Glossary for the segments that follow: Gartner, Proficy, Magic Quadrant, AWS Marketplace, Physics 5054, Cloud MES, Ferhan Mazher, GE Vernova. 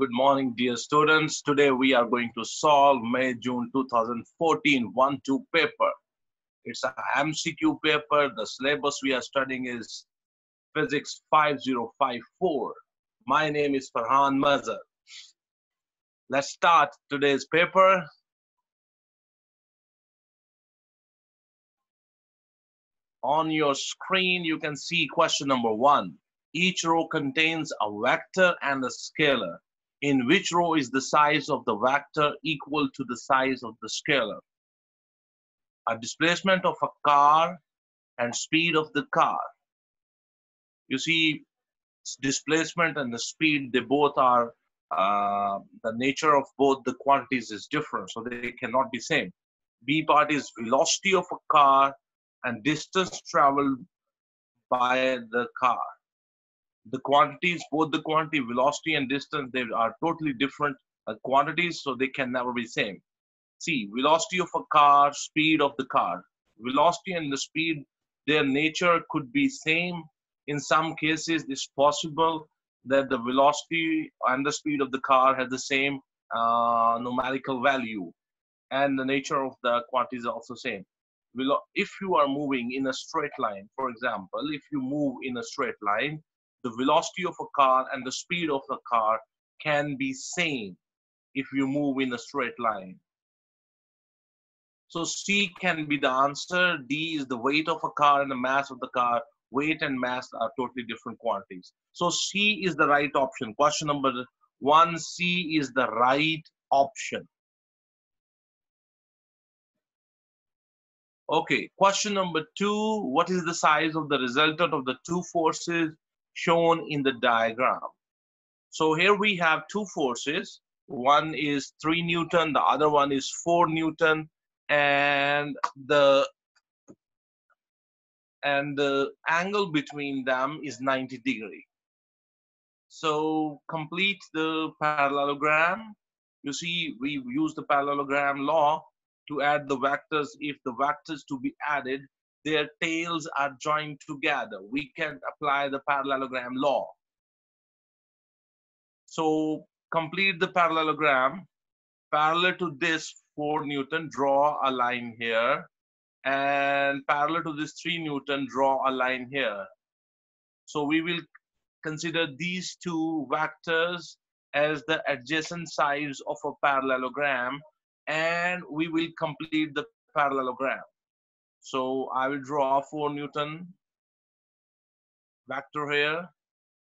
Good morning, dear students. Today we are going to solve May-June 2014 1-2 paper. It's an MCQ paper. The syllabus we are studying is Physics 5054. My name is Ferhan Mazher. Let's start today's paper. On your screen, you can see question number 1. Each row contains a vector and a scalar. In which row is the size of the vector equal to the size of the scalar? A displacement of a car and speed of the car. You see, displacement and the speed, they both are, the nature of both the quantities is different, so they cannot be same. B part is velocity of a car and distance traveled by the car. The quantities, both the quantity, velocity and distance, they are totally different quantities, so they can never be same. See, velocity of a car, speed of the car. Velocity and the speed, their nature could be same. In some cases, it's possible that the velocity and the speed of the car have the same numerical value, and the nature of the quantities are also same. If you are moving in a straight line, for example, if you move in a straight line, the velocity of a car and the speed of the car can be same if you move in a straight line. So C can be the answer. D is the weight of a car and the mass of the car. Weight and mass are totally different quantities. So C is the right option. Question number 1, C is the right option. Okay, question number 2, what is the size of the resultant of the two forces shown in the diagram? So here we have two forces. One is 3 Newton, the other one is 4 Newton, and the angle between them is 90 degrees. So complete the parallelogram. You see, we use the parallelogram law to add the vectors. If the vectors to be added, their tails are joined together, we can apply the parallelogram law. So complete the parallelogram. Parallel to this 4 Newton, draw a line here. And parallel to this 3 Newton, draw a line here. So we will consider these two vectors as the adjacent sides of a parallelogram, and we will complete the parallelogram. So I will draw a 4 Newton vector here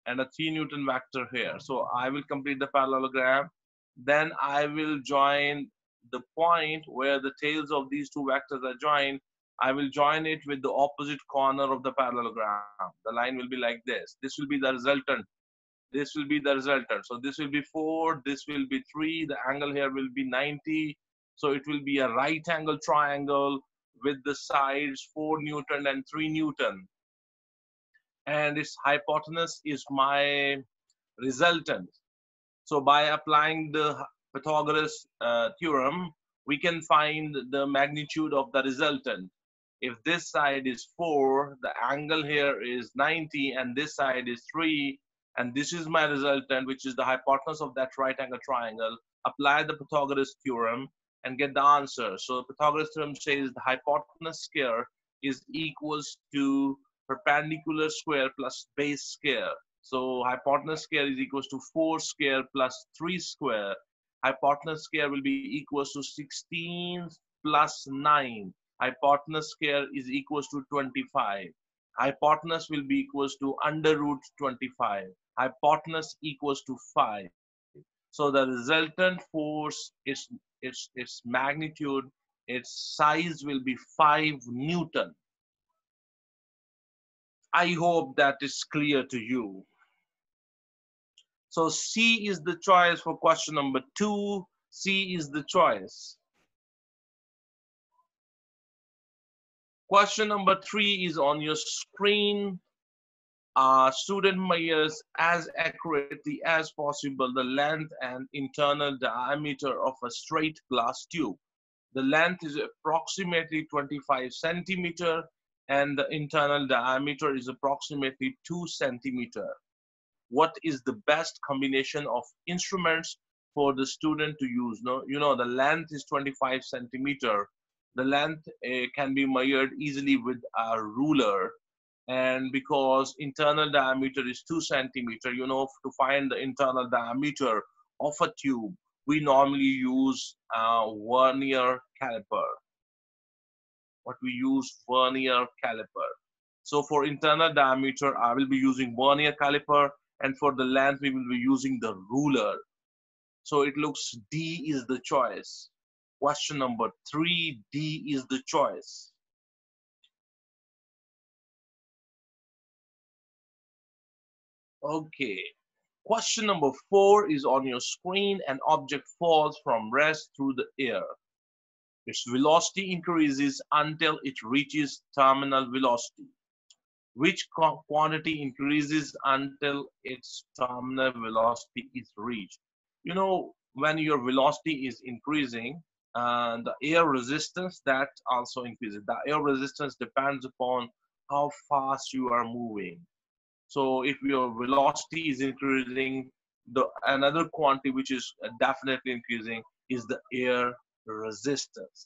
and a 3 Newton vector here. So I will complete the parallelogram. Then I will join the point where the tails of these two vectors are joined. I will join it with the opposite corner of the parallelogram. The line will be like this. This will be the resultant. This will be the resultant. So this will be 4, this will be 3. The angle here will be 90. So it will be a right angle triangle with the sides 4 Newton and 3 Newton. And its hypotenuse is my resultant. So by applying the Pythagoras theorem, we can find the magnitude of the resultant. If this side is 4, the angle here is 90, and this side is 3, and this is my resultant, which is the hypotenuse of that right angle triangle. Apply the Pythagoras theorem and get the answer. So Pythagoras theorem says the hypotenuse square is equals to perpendicular square plus base square. So hypotenuse square is equals to 4 square plus 3 square. Hypotenuse square will be equals to 16 plus 9. Hypotenuse square is equals to 25. Hypotenuse will be equals to under root 25. Hypotenuse equals to 5. So the resultant force is its magnitude, its size will be 5 Newton. I hope that is clear to you. So C is the choice for question number 2. C is the choice. Question number 3 is on your screen. Student measures as accurately as possible the length and internal diameter of a straight glass tube. The length is approximately 25 centimeter and the internal diameter is approximately 2 centimeter. what is the best combination of instruments for the student to use. No, you know, the length is 25 centimeters. The length can be measured easily with a ruler, and because internal diameter is 2 centimeters, you know, to find the internal diameter of a tube, we normally use vernier caliper. So for internal diameter, I will be using vernier caliper, and for the length, we will be using the ruler. So it looks D is the choice. Question number 3, D is the choice. Okay. Question number 4 is on your screen. An object falls from rest through the air. Its velocity increases until it reaches terminal velocity. Which quantity increases until its terminal velocity is reached? You know, when your velocity is increasing, and the air resistance that also increases. The air resistance depends upon how fast you are moving. So if your velocity is increasing, another quantity which is definitely increasing is the air resistance.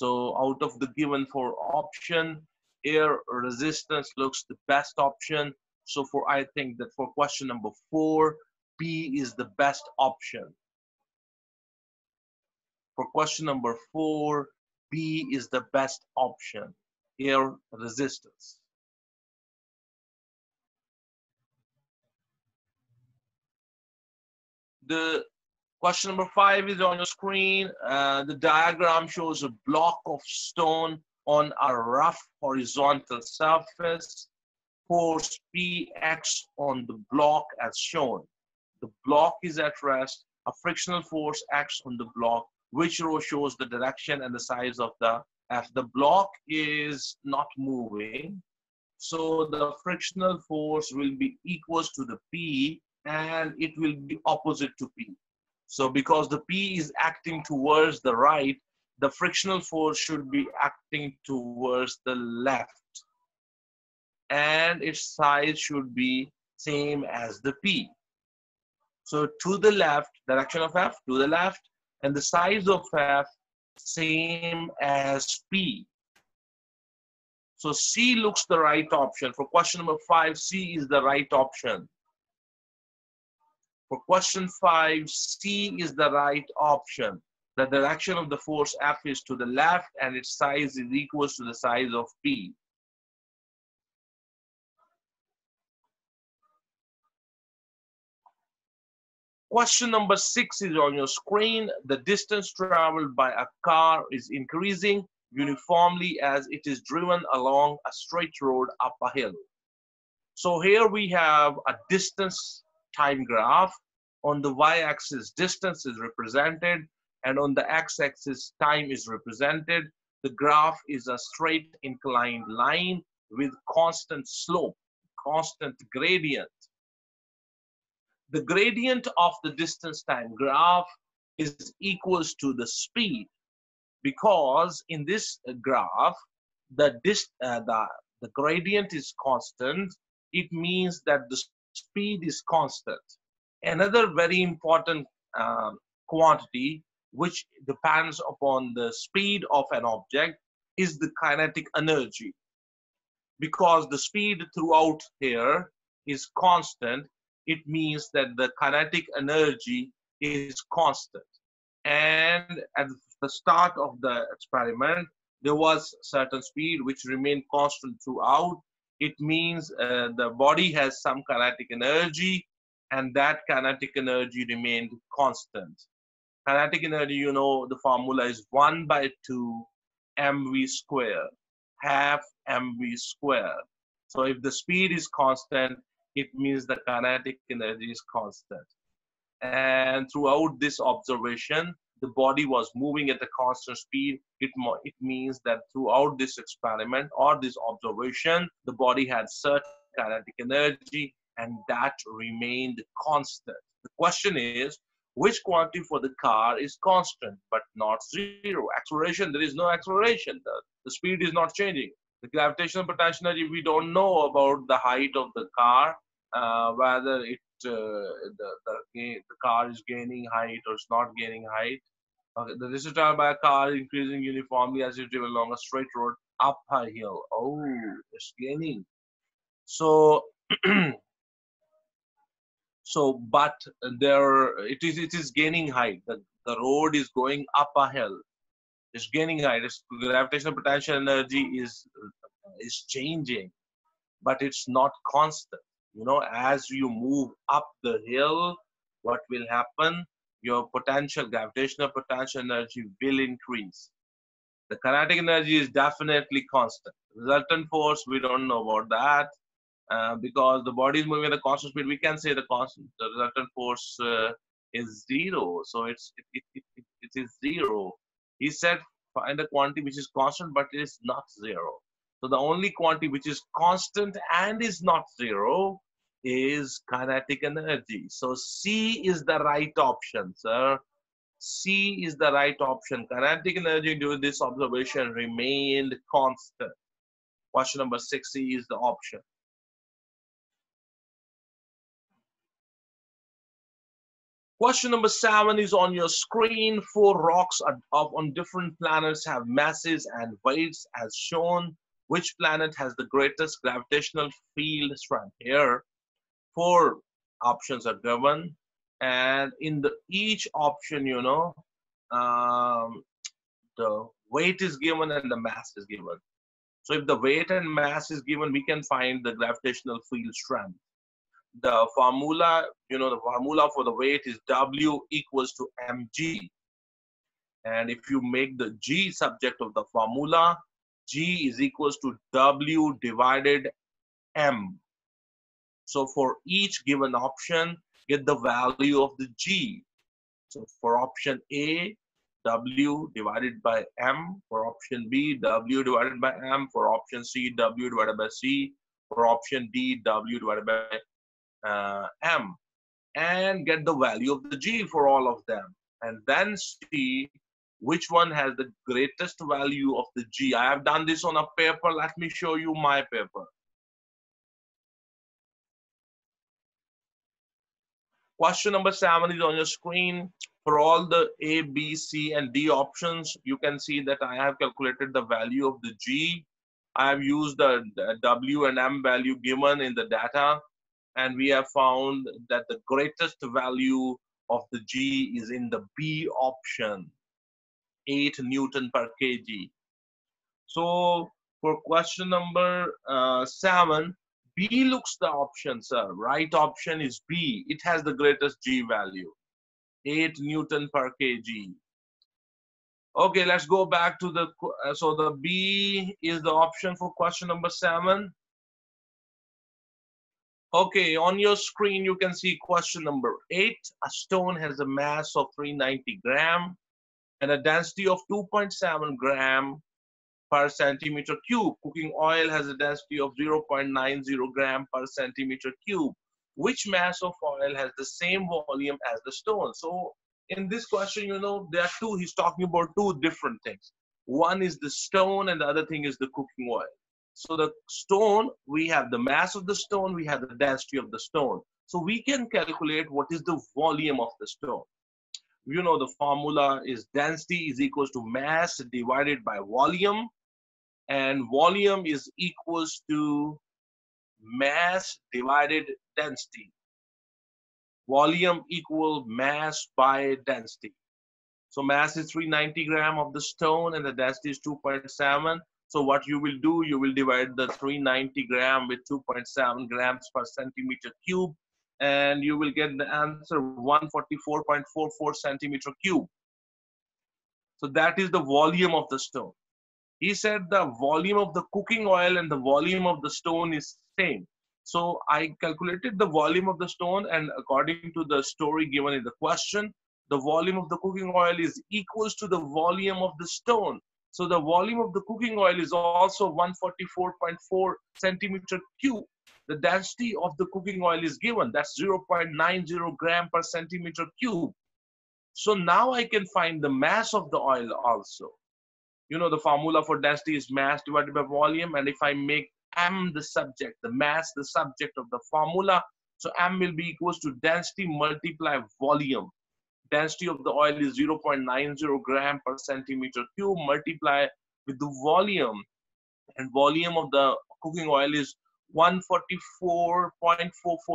So out of the given 4 option, air resistance looks the best option. So I think that for question number 4, B is the best option. For question number 4, B is the best option, air resistance. The question number 5 is on your screen. The diagram shows a block of stone on a rough horizontal surface. Force P acts on the block as shown. The block is at rest. A frictional force acts on the block. Which row shows the direction and the size of the F? The block is not moving, so the frictional force will be equals to the P, and it will be opposite to P. So because the P is acting towards the right, the frictional force should be acting towards the left, and its size should be same as the P. So to the left, direction of F to the left, and the size of F same as P. So C looks the right option. For question number 5, C is the right option. For question 5, C is the right option. The direction of the force F is to the left, and its size is equals to the size of P. Question number 6 is on your screen. The distance traveled by a car is increasing uniformly as it is driven along a straight road up a hill. So here we have a distance time graph. On the y-axis, distance is represented, and on the x-axis, time is represented. The graph is a straight inclined line with constant slope, constant gradient. The gradient of the distance time graph is equals to the speed, because in this graph, the gradient is constant. It means that the speed is constant. Another very important quantity which depends upon the speed of an object is the kinetic energy. Because the speed throughout here is constant, it means that the kinetic energy is constant. And at the start of the experiment, there was certain speed which remained constant throughout. It means the body has some kinetic energy, and that kinetic energy remained constant. Kinetic energy, you know, the formula is 1/2 mv squared, half mv squared. So if the speed is constant, it means the kinetic energy is constant. And throughout this observation, the body was moving at a constant speed. It means that throughout this experiment or this observation, the body had certain kinetic energy, and that remained constant. The question is, which quantity for the car is constant but not zero? Acceleration, there is no acceleration. The speed is not changing. The gravitational potential energy, we don't know about the height of the car. whether it the car is gaining height or it's not gaining height. Okay, the distance traveled by a car increasing uniformly as it travels along a straight road up a hill. Oh, it's gaining. So, but there it is gaining height. The road is going up a hill. It's gaining height. Its gravitational potential energy is changing, but it's not constant. You know, as you move up the hill, what will happen? Your potential gravitational potential energy will increase. The kinetic energy is definitely constant. Resultant force, we don't know about that because the body is moving at a constant speed. We can say the resultant force is zero. So it is zero. He said find a quantity which is constant but is not zero. So the only quantity which is constant and is not zero is kinetic energy. So C is the right option, sir. C is the right option. Kinetic energy during this observation remained constant. Question number 6, C is the option. Question number 7 is on your screen. 4 rocks on different planets have masses and weights as shown. Which planet has the greatest gravitational field strength? Here, 4 options are given, and in each option, you know, the weight is given and the mass is given. So if the weight and mass is given, we can find the gravitational field strength. The formula, you know, the formula for the weight is W equals to mg. And if you make the G subject of the formula, G is equals to W divided M. So for each given option, get the value of the G. So for option A, W divided by M. For option B, W divided by M. For option C, W divided by C. For option D, W divided by M, and get the value of the G for all of them, and then see which one has the greatest value of the G. I have done this on a paper. Let me show you my paper. Question number 7 is on your screen. For all the A, B, C, and D options, you can see that I have calculated the value of the G. I have used the W and M value given in the data. And we have found that the greatest value of the G is in the B option, 8 Newton per kg. So for question number 7, B looks the option, sir. Right option is B. It has the greatest G value, 8 Newton per kg. Okay, let's go back to the, so the B is the option for question number 7. Okay, on your screen, you can see question number 8. A stone has a mass of 390 gram and a density of 2.7 gram per centimeter cube. Cooking oil has a density of 0.90 gram per centimeter cube. Which mass of oil has the same volume as the stone? So in this question, you know, there are two, he's talking about two different things. One is the stone and the other thing is the cooking oil. So the stone, we have the mass of the stone, we have the density of the stone. So we can calculate what is the volume of the stone. You know, the formula is density is equals to mass divided by volume. And volume is equals to mass divided density. Volume equal mass by density. So mass is 390 gram of the stone and the density is 2.7. So what you will do, you will divide the 390 gram with 2.7 grams per centimeter cube, and you will get the answer 144.44 centimeter cube. So that is the volume of the stone. He said the volume of the cooking oil and the volume of the stone is same. So I calculated the volume of the stone, and according to the story given in the question, the volume of the cooking oil is equals to the volume of the stone. So the volume of the cooking oil is also 144.4 centimeter cube. The density of the cooking oil is given. That's 0.90 gram per centimeter cube. So now I can find the mass of the oil also. You know, the formula for density is mass divided by volume. And if I make M the subject, the mass the subject of the formula, So M will be equals to density multiply volume. Density of the oil is 0.90 gram per centimeter cube multiply with the volume. And volume of the cooking oil is 144.44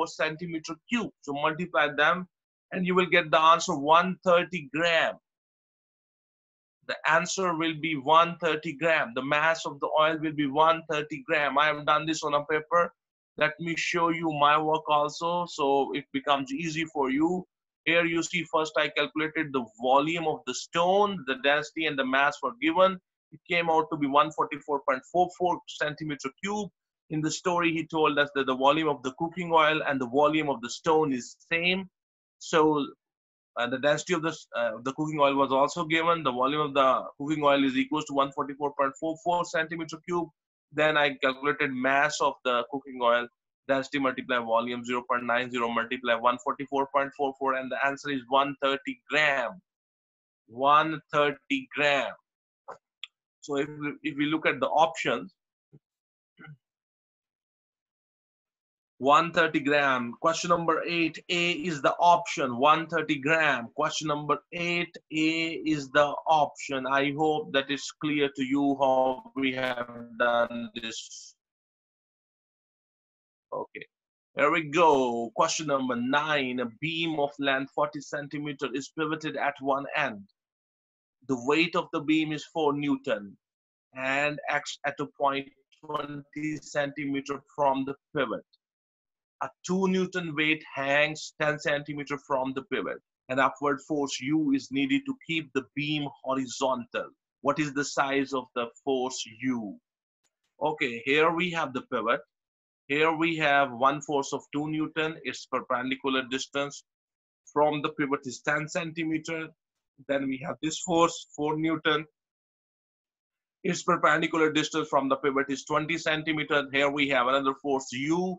centimeter cube. So multiply them and you will get the answer 130 gram. The answer will be 130 gram. The mass of the oil will be 130 gram. I have done this on a paper. Let me show you my work also so it becomes easy for you. Here you see first I calculated the volume of the stone, the density and the mass were given. It came out to be 144.44 centimeter cube. In the story he told us that the volume of the cooking oil and the volume of the stone is same. So the density of the cooking oil was also given. The volume of the cooking oil is equals to 144.44 centimeter cube. Then I calculated mass of the cooking oil, density multiply volume 0.90 multiply 144.44 and the answer is 130 gram. 130 gram. So if we look at the options, 130 gram, question number 8A is the option, 130 gram. Question number 8A is the option. I hope that it's clear to you how we have done this. Okay, here we go. Question number 9, a beam of length 40 centimeter is pivoted at one end. The weight of the beam is 4 Newton and acts at a point 20 centimeter from the pivot. A 2 Newton weight hangs 10 centimeter from the pivot. An upward force U is needed to keep the beam horizontal. What is the size of the force U? Okay, here we have the pivot. Here we have one force of 2 Newton. Its perpendicular distance from the pivot is 10 centimeter. Then we have this force, 4 Newton. Its perpendicular distance from the pivot is 20 centimeter. Here we have another force U.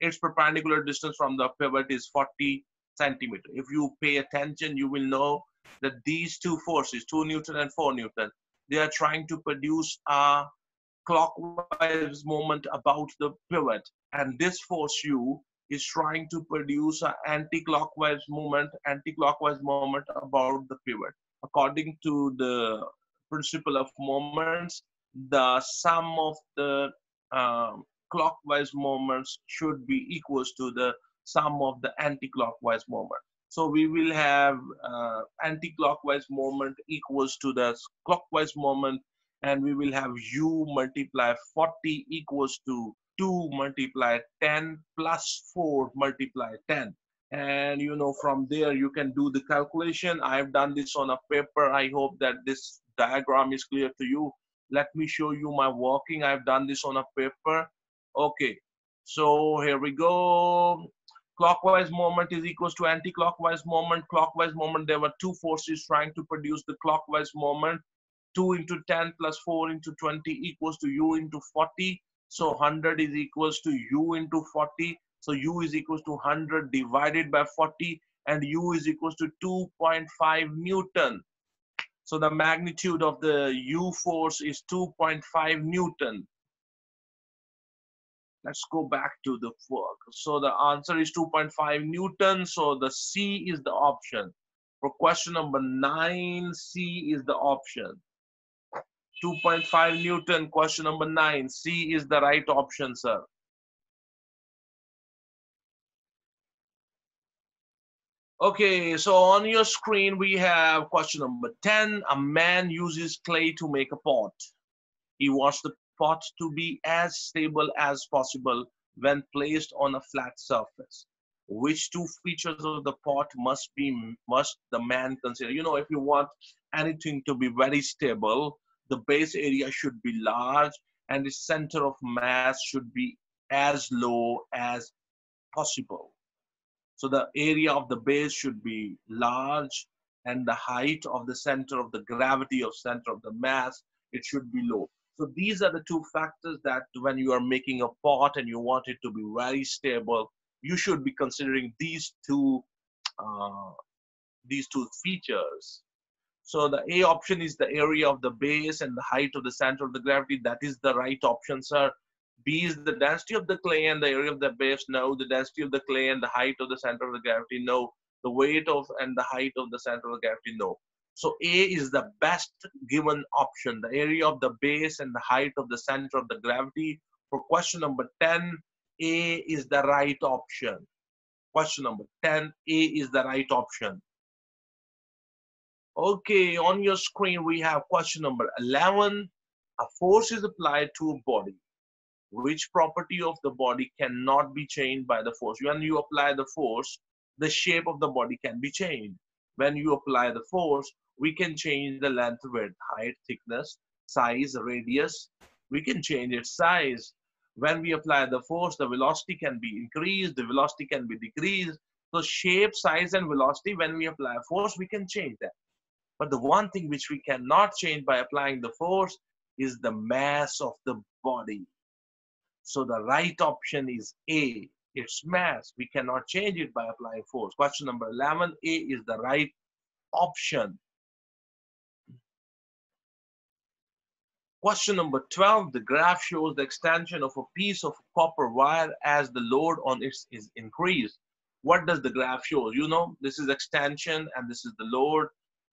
Its perpendicular distance from the pivot is 40 centimeter. If you pay attention, you will know that these two forces, 2 Newton and 4 Newton, they are trying to produce a clockwise moment about the pivot. And this force U is trying to produce an anti-clockwise moment about the pivot. According to the principle of moments, the sum of the clockwise moments should be equals to the sum of the anti-clockwise moment. So we will have anti-clockwise moment equals to the clockwise moment, and we will have U multiply 40 equals to 2 multiply 10 plus 4 multiply 10. And you know, from there you can do the calculation. I've done this on a paper. I hope that this diagram is clear to you. Let me show you my working. I've done this on a paper. Okay, so here we go. Clockwise moment is equals to anti-clockwise moment. Clockwise moment, there were two forces trying to produce the clockwise moment. 2 into 10 plus 4 into 20 equals to U into 40. So 100 is equals to U into 40. So U is equals to 100 divided by 40. And U is equals to 2.5 Newton. So the magnitude of the U force is 2.5 Newton. Let's go back to the work. So the answer is 2.5 Newton. So the C is the option. For question number 9, C is the option. 2.5 Newton, question number 9. C is the right option, sir. Okay, so on your screen we have question number 10. A man uses clay to make a pot. He wants the pot to be as stable as possible when placed on a flat surface. Which two features of the pot must the man consider? You know, if you want anything to be very stable, the base area should be large and the center of mass should be as low as possible. So the area of the base should be large and the height of the center of the gravity of center of the mass, it should be low. So these are the two factors that when you are making a pot and you want it to be very stable, you should be considering these two features. So the A option is the area of the base and the height of the center of the gravity. That is the right option, sir. B is the density of the clay and the area of the base. No. The density of the clay and the height of the center of the gravity. No. The weight of and the height of the center of the gravity. No. So A is the best given option. The area of the base and the height of the center of the gravity. For question number 10, A is the right option. Question number 10, A is the right option. Okay, on your screen we have question number 11. A force is applied to a body. Which property of the body cannot be changed by the force? When you apply the force, the shape of the body can be changed. When you apply the force, we can change the length, width, height, thickness, size, radius. We can change its size. When we apply the force, the velocity can be increased, the velocity can be decreased. So shape, size, and velocity, when we apply force, we can change that. But the one thing which we cannot change by applying the force is the mass of the body. So the right option is A. Its mass. We cannot change it by applying force. Question number 11, A is the right option. Question number 12, the graph shows the extension of a piece of copper wire as the load on it is increased. What does the graph show? You know, this is extension and this is the load.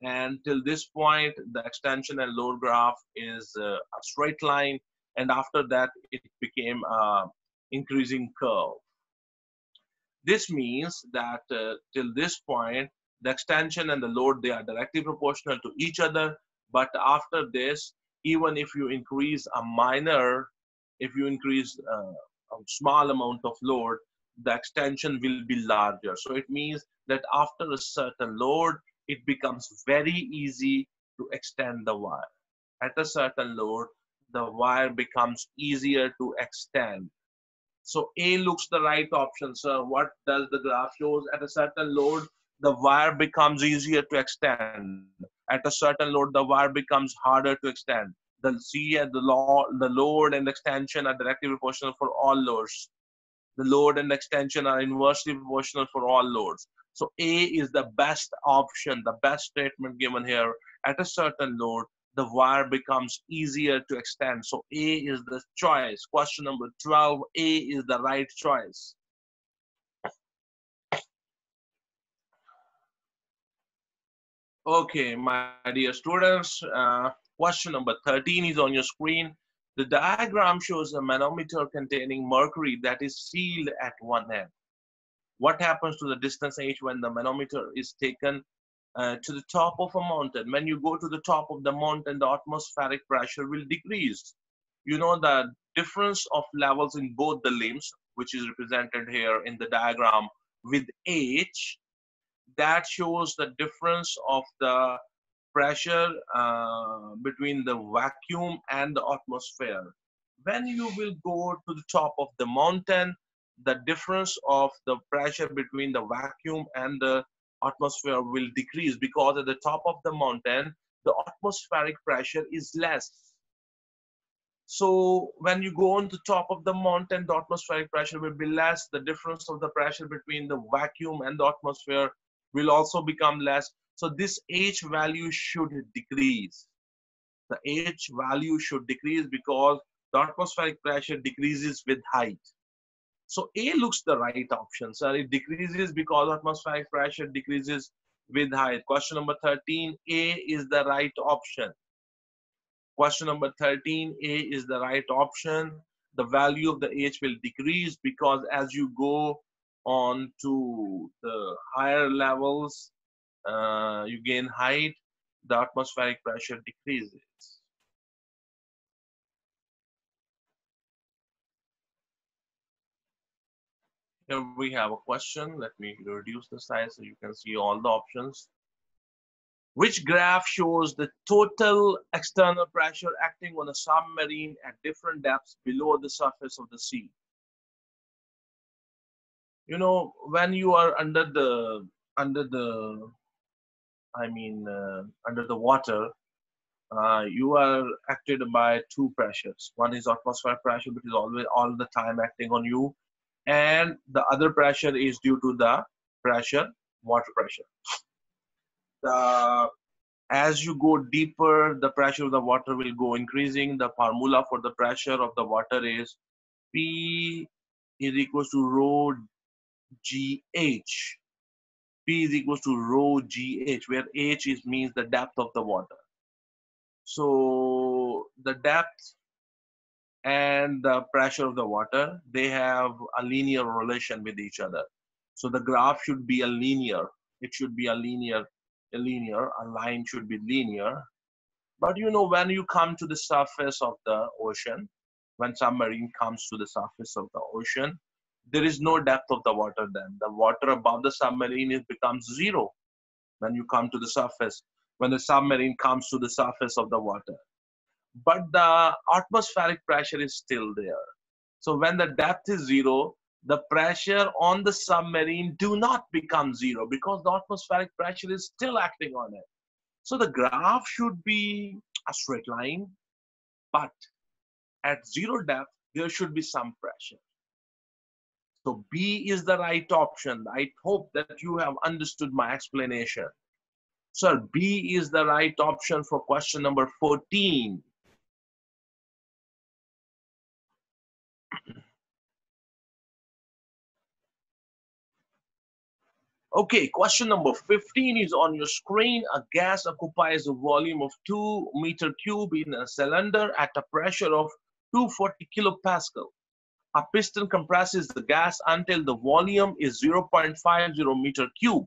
And till this point, the extension and load graph is a straight line. And after that, it became an increasing curve. This means that till this point, the extension and the load, they are directly proportional to each other. But after this, even if you increase a minor, if you increase a small amount of load, the extension will be larger. So it means that after a certain load, it becomes very easy to extend the wire. At a certain load, the wire becomes easier to extend. So A looks the right option, sir. What does the graph shows? At a certain load, the wire becomes easier to extend. At a certain load, the wire becomes harder to extend. The C and the load and extension are directly proportional for all loads. The load and extension are inversely proportional for all loads. So A is the best option, the best statement given here. At a certain load, the wire becomes easier to extend. So A is the choice. Question number 12, A is the right choice. Okay, my dear students, question number 13 is on your screen. The diagram shows a manometer containing mercury that is sealed at one end. What happens to the distance h when the manometer is taken to the top of a mountain? When you go to the top of the mountain, the atmospheric pressure will decrease. You know, the difference of levels in both the limbs, which is represented here in the diagram with H, that shows the difference of the pressure between the vacuum and the atmosphere. When you will go to the top of the mountain, the difference of the pressure between the vacuum and the atmosphere will decrease, because at the top of the mountain, the atmospheric pressure is less. So when you go on the top of the mountain, the atmospheric pressure will be less. The difference of the pressure between the vacuum and the atmosphere will also become less. So this H value should decrease. The H value should decrease because the atmospheric pressure decreases with height. So A looks the right option, sir. It decreases because atmospheric pressure decreases with height. Question number 13, A is the right option. Question number 13, A is the right option. The value of the H will decrease because as you go on to the higher levels, you gain height, the atmospheric pressure decreases. Here we have a question. Let me reduce the size so you can see all the options. Which graph shows the total external pressure acting on a submarine at different depths below the surface of the sea? You know, when you are under the water, you are acted by two pressures. One is atmospheric pressure, which is always all the time acting on you. And the other pressure is due to the pressure, water pressure. As you go deeper, the pressure of the water will go increasing. The formula for the pressure of the water is P is equals to rho GH. P is equals to rho GH, where H is means the depth of the water. So the depth and the pressure of the water, they have a linear relation with each other. So the graph should be a linear. It should be a line should be linear. But you know, when you come to the surface of the ocean, when submarine comes to the surface of the ocean, there is no depth of the water then. The water above the submarine becomes zero when you come to the surface, when the submarine comes to the surface of the water. But the atmospheric pressure is still there. So when the depth is zero, the pressure on the submarine do not become zero because the atmospheric pressure is still acting on it. So the graph should be a straight line, but at zero depth, there should be some pressure. So B is the right option. I hope that you have understood my explanation. Sir, B is the right option for question number 14. Okay, question number 15 is on your screen. A gas occupies a volume of 2 m³ in a cylinder at a pressure of 240 kilopascal. A piston compresses the gas until the volume is 0.50 m³.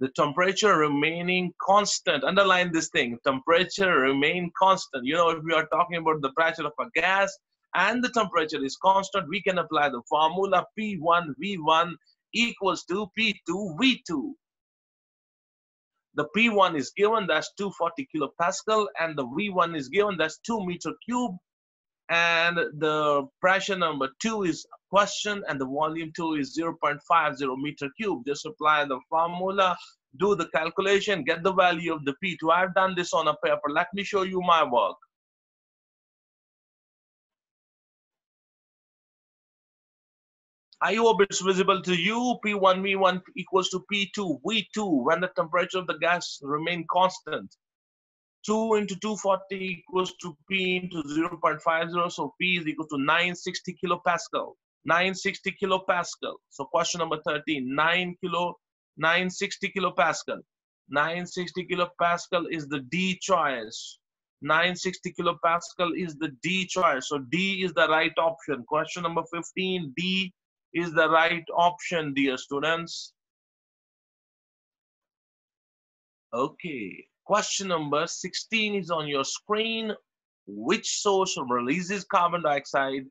The temperature remaining constant. Underline this thing, temperature remain constant. You know, if we are talking about the pressure of a gas and the temperature is constant, we can apply the formula P1V1 equals to P2V2. The P1 is given, that's 240 kilopascal, and the V1 is given, that's 2 m³. And the pressure number 2 is question, and the volume 2 is 0.50 m³. Just apply the formula, do the calculation, get the value of the P2. I've done this on a paper. Let me show you my work. I hope it's visible to you. P1V1 equals to P2V2 when the temperature of the gas remain constant. 2 into 240 equals to P into 0.50. So P is equal to 960 kilopascal. 960 kilopascal. So question number 13, 960 kilopascal. 960 kilopascal is the D choice. 960 kilopascal is the D choice. So D is the right option. Question number 15, D is the right option, dear students. Okay, question number 16 is on your screen. Which source releases carbon dioxide,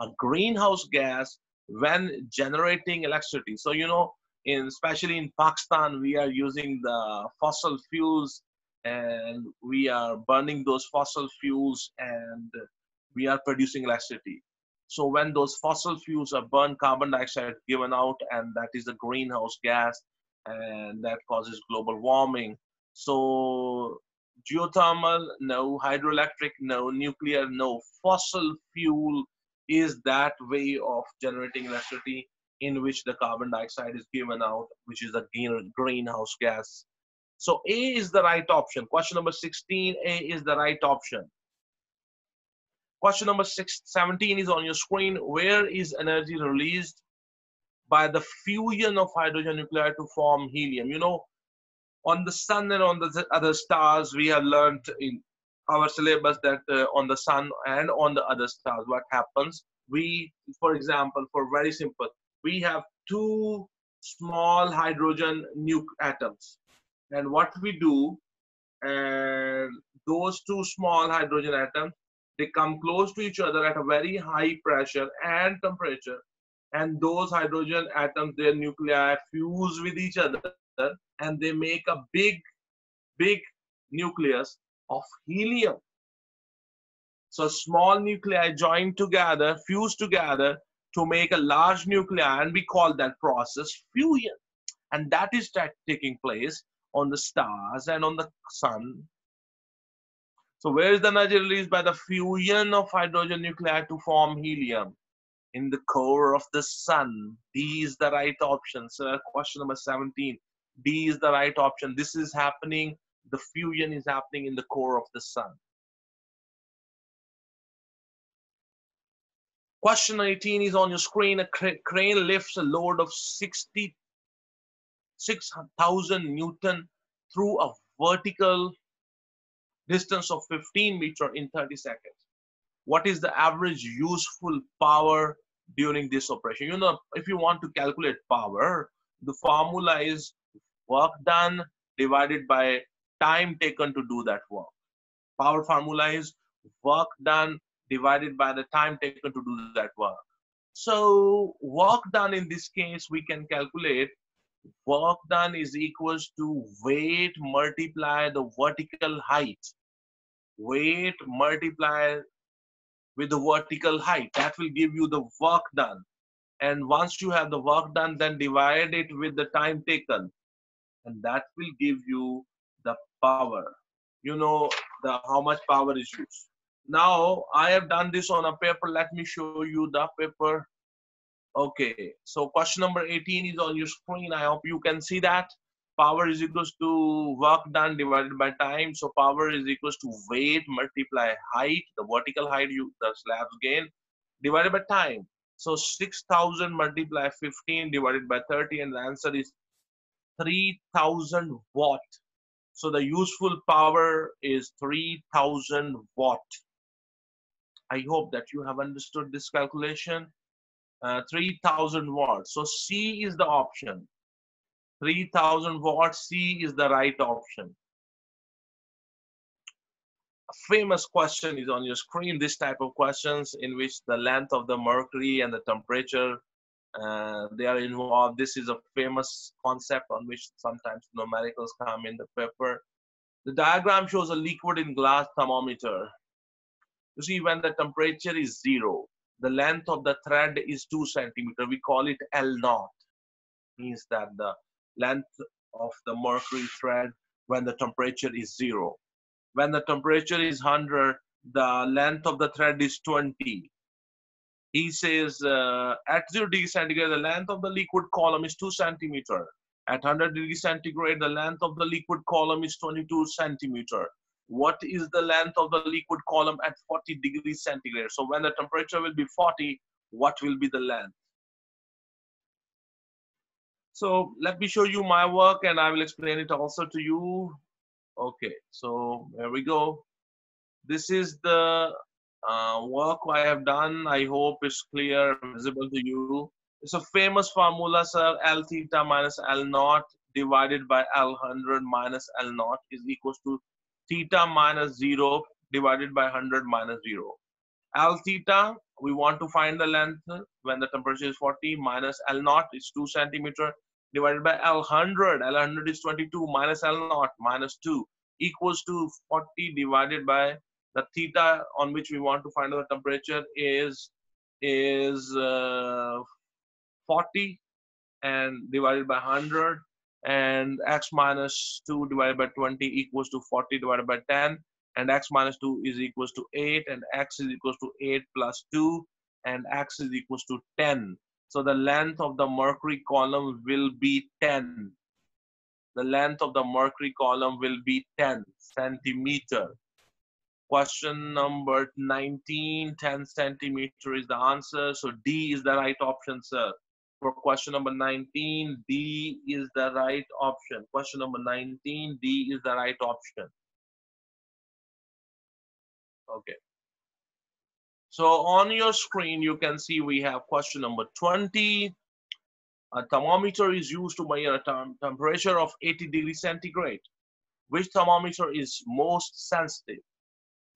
a greenhouse gas, when generating electricity? So you know, especially in Pakistan, we are using the fossil fuels and we are burning those fossil fuels and we are producing electricity. So when those fossil fuels are burned, carbon dioxide given out, and that is the greenhouse gas, and that causes global warming. So geothermal, no. Hydroelectric, no. Nuclear, no. Fossil fuel is that way of generating electricity in which the carbon dioxide is given out, which is a greenhouse gas. So A is the right option. Question number 16, A is the right option. Question number 17 is on your screen. Where is energy released by the fusion of hydrogen nuclei to form helium? You know, on the sun and on the other stars, we have learned in our syllabus that on the sun and on the other stars, what happens? We, for example, for very simple, we have two small hydrogen nuke atoms. And what we do, those two small hydrogen atoms, they come close to each other at a very high pressure and temperature, and those hydrogen atoms, their nuclei fuse with each other, and they make a big nucleus of helium. So small nuclei join together, fuse together to make a large nuclei, and we call that process fusion. And that is taking place on the stars and on the sun. So where is the energy released by the fusion of hydrogen nuclei to form helium? In the core of the sun. D is the right option, sir. Question number 17. D is the right option. This is happening. The fusion is happening in the core of the sun. Question 18 is on your screen. A crane lifts a load of 66,000 Newton through a vertical distance of 15 meters in 30 seconds. What is the average useful power during this operation? You know, if you want to calculate power, the formula is work done divided by time taken to do that work. Power formula is work done divided by the time taken to do that work. So work done in this case, we can calculate work done is equals to weight multiply the vertical height. Weight multiply with the vertical height. That will give you the work done. And once you have the work done, then divide it with the time taken. And that will give you the power. You know how much power is used. Now, I have done this on a paper. Let me show you the paper. Okay, so question number 18 is on your screen. I hope you can see that. Power is equals to work done divided by time. So power is equals to weight multiply height, the vertical height, the slab's gain, divided by time. So 6,000 multiply 15 divided by 30, and the answer is 3,000 watt. So the useful power is 3,000 watt. I hope that you have understood this calculation. 3,000 watts. So C is the option. 3,000 watts. C is the right option. A famous question is on your screen. This type of questions in which the length of the mercury and the temperature they are involved. This is a famous concept on which sometimes numericals come in the paper. The diagram shows a liquid in glass thermometer. You see, when the temperature is 0, the length of the thread is 2 centimeters. We call it L0. Means that the length of the mercury thread when the temperature is 0. When the temperature is 100, the length of the thread is 20. He says at 0°C, the length of the liquid column is 2 centimeters. At 100°C, the length of the liquid column is 22 centimeters. What is the length of the liquid column at 40°C? So when the temperature will be 40, what will be the length? So let me show you my work and I will explain it also to you. Okay, so here we go. This is the work I have done. I hope it's clear, visible to you. It's a famous formula, sir. L theta minus L naught divided by L100 minus L naught is equals to theta minus 0 divided by 100 minus 0. L theta, we want to find the length when the temperature is 40 minus L naught is 2 centimeters divided by L100. L100 is 22 minus L naught minus 2 equals to 40 divided by the theta on which we want to find the temperature is 40 and divided by 100. And x minus 2 divided by 20 equals to 40 divided by 10. And x minus 2 is equals to 8. And x is equals to 8 plus 2. And x is equals to 10. So the length of the mercury column will be 10. The length of the mercury column will be 10 centimeter. Question number 19, 10 centimeter is the answer. So D is the right option, sir. For question number 19, D is the right option. Question number 19, D is the right option. Okay. So on your screen, you can see we have question number 20. A thermometer is used to measure a temperature of 80°C. Which thermometer is most sensitive?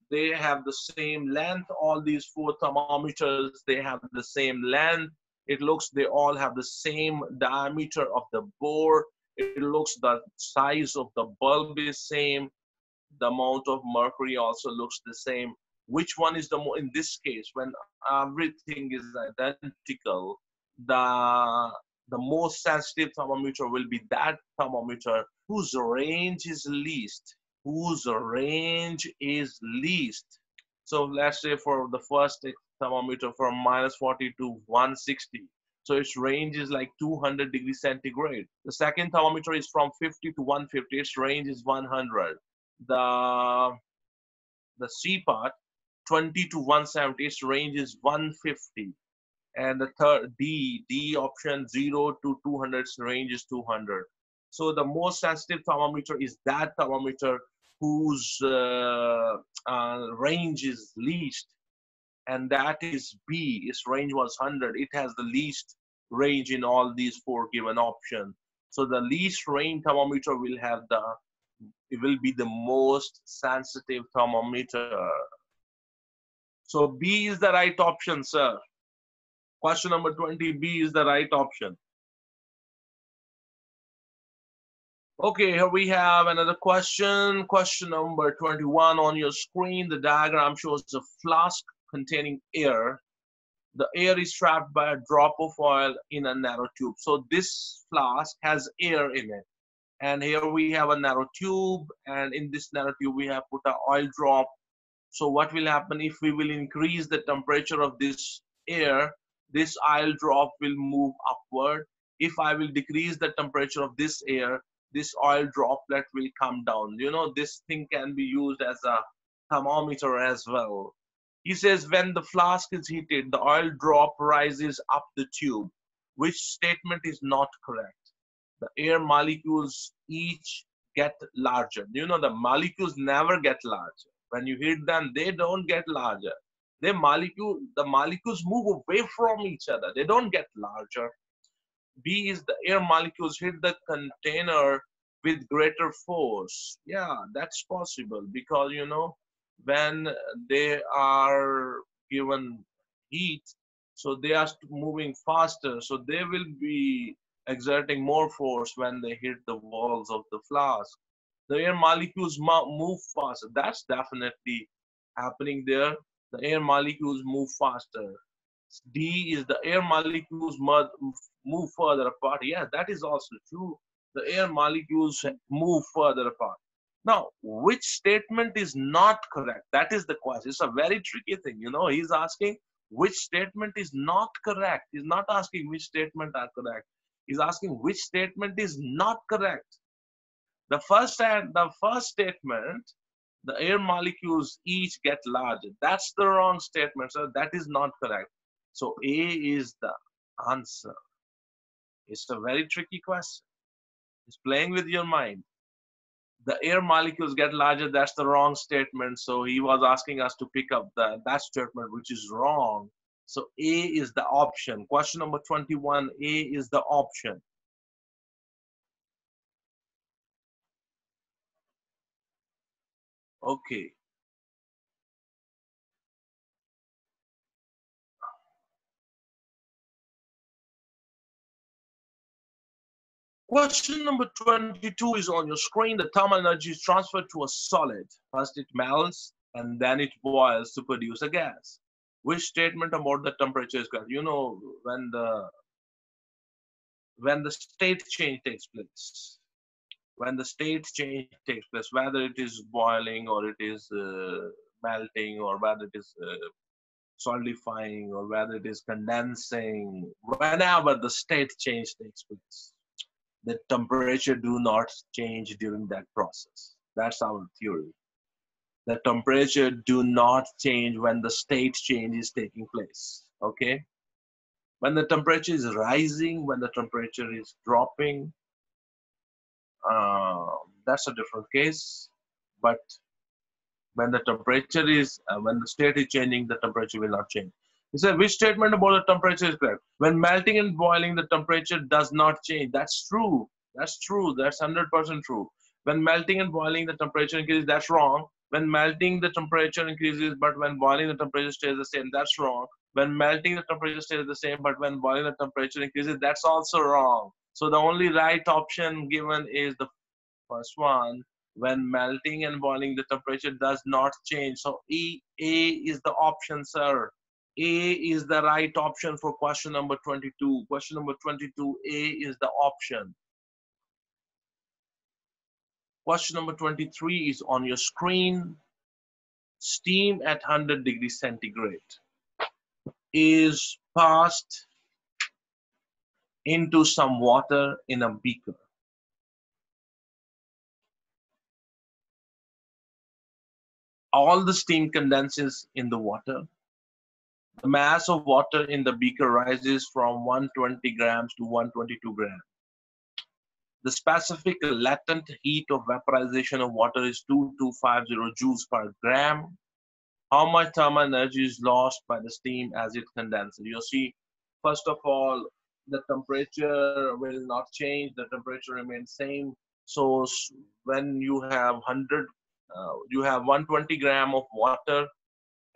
They have the same length. All these 4 thermometers, they have the same length. It looks they all have the same diameter of the bore. It looks the size of the bulb is same. The amount of mercury also looks the same. Which one is the more, in this case, when everything is identical, the most sensitive thermometer will be that thermometer whose range is least. Whose range is least. So let's say for the first thermometer from -40 to 160. So its range is like 200°C. The second thermometer is from 50 to 150. Its range is 100. The C part, 20 to 170. Its range is 150. And the third D option 0 to 200, its range is 200. So the most sensitive thermometer is that thermometer whose range is least, and that is B. Its range was 100. It has the least range in all these four given options. So the least range thermometer will be the most sensitive thermometer. So B is the right option, sir. Question number 20, B is the right option. Okay, here we have another question. Question number 21 on your screen. The diagram shows a flask containing air. The air is trapped by a drop of oil in a narrow tube. So this flask has air in it. And here we have a narrow tube. And in this narrow tube, we have put an oil drop. So what will happen if we will increase the temperature of this air? This oil drop will move upward. If I will decrease the temperature of this air, this oil droplet will come down. You know, this thing can be used as a thermometer as well. He says, when the flask is heated, the oil drop rises up the tube. Which statement is not correct? The air molecules each get larger. You know, the molecules never get larger. When you heat them, they don't get larger. The molecules move away from each other. They don't get larger. B is the air molecules hit the container with greater force. Yeah, that's possible because, you know, when they are given heat, so they are moving faster. So they will be exerting more force when they hit the walls of the flask. The air molecules move faster. That's definitely happening there. The air molecules move faster. D is the air molecules move further apart. Yeah, that is also true. The air molecules move further apart. Now, which statement is not correct? That is the question. It's a very tricky thing. You know, he's asking which statement is not correct. He's not asking which statement are correct. He's asking which statement is not correct. The first statement, the air molecules each get larger. That's the wrong statement, sir. That is not correct. So A is the answer. It's a very tricky question. It's playing with your mind. The air molecules get larger. That's the wrong statement. So he was asking us to pick up that statement, which is wrong. So A is the option. Question number 21, A is the option. Okay. Question number 22 is on your screen. The thermal energy is transferred to a solid. First it melts and then it boils to produce a gas. Which statement about the temperature is correct? You know, when the state change takes place. When the state change takes place, whether it is boiling or it is melting or whether it is solidifying or whether it is condensing, whenever the state change takes place, the temperature do not change during that process. That's our theory. The temperature do not change when the state change is taking place, okay? When the temperature is rising, when the temperature is dropping, that's a different case. But when the temperature is, when the state is changing, the temperature will not change. He said, which statement about the temperature is correct? When melting and boiling, the temperature does not change. That's true. That's true. That's 100% true. When melting and boiling, the temperature increases. That's wrong. When melting, the temperature increases, but when boiling, the temperature stays the same. That's wrong. When melting, the temperature stays the same, but when boiling, the temperature increases. That's also wrong. So the only right option given is the first one. When melting and boiling, the temperature does not change. So A is the option, sir. A is the right option for question number 22. Question number 22, A is the option. Question number 23 is on your screen. Steam at 100 degrees centigrade is passed into some water in a beaker. all the steam condenses in the water. The mass of water in the beaker rises from 120 grams to 122 grams. The specific latent heat of vaporization of water is 2250 joules per gram. How much thermal energy is lost by the steam as it condenses? You'll see, first of all, the temperature will not change. The temperature remains same. So when you have 120 gram of water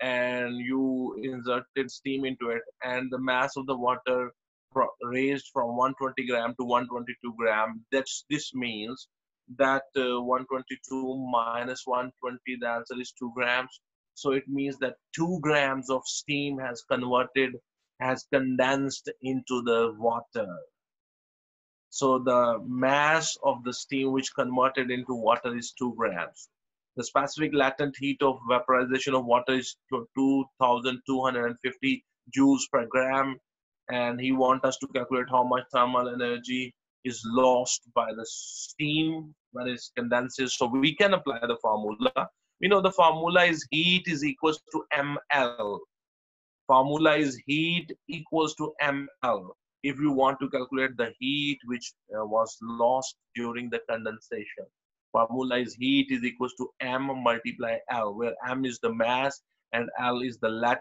and you inserted steam into it, and the mass of the water raised from 120 gram to 122 gram, this means that 122 minus 120, the answer is 2 grams. So it means that 2 grams of steam has condensed into the water. So the mass of the steam which converted into water is 2 grams. The specific latent heat of vaporization of water is 2250 joules per gram. And he wants us to calculate how much thermal energy is lost by the steam when it condenses. So we can apply the formula. We know the formula is heat is equals to mL. Formula is heat equals to mL. If you want to calculate the heat which was lost during the condensation, formula is heat is equals to m multiply L, where m is the mass and L is the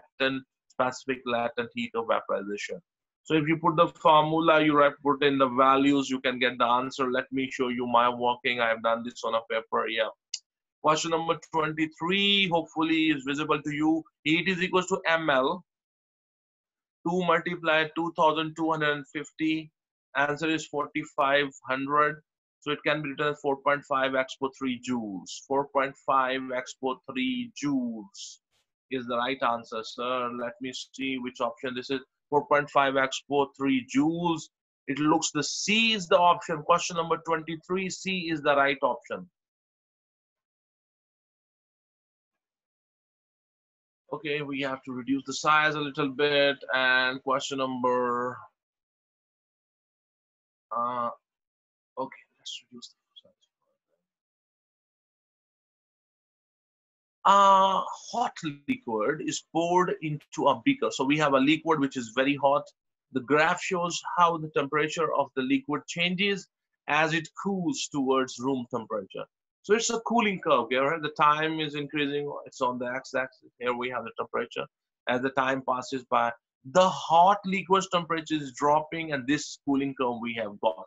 specific latent heat of vaporization. So if you put the formula, you put in the values, you can get the answer. Let me show you my working. I have done this on a paper. Yeah. Question number 23, hopefully is visible to you. Heat is equals to mL. 2 multiplied 2250. Answer is 4500. So it can be written as 4.5 expo 3 joules. 4.5 expo 3 joules is the right answer, sir. Let me see which option this is. 4.5 expo 3 joules. It looks the C is the option. Question number 23, C is the right option. Okay, we have to reduce the size a little bit. And question number, okay, let's reduce the size. Hot liquid is poured into a beaker. So we have a liquid which is very hot. The graph shows how the temperature of the liquid changes as it cools towards room temperature. So it's a cooling curve here, right? The time is increasing, it's on the x-axis. Here we have the temperature. As the time passes by, the hot liquid's temperature is dropping, and this cooling curve we have got.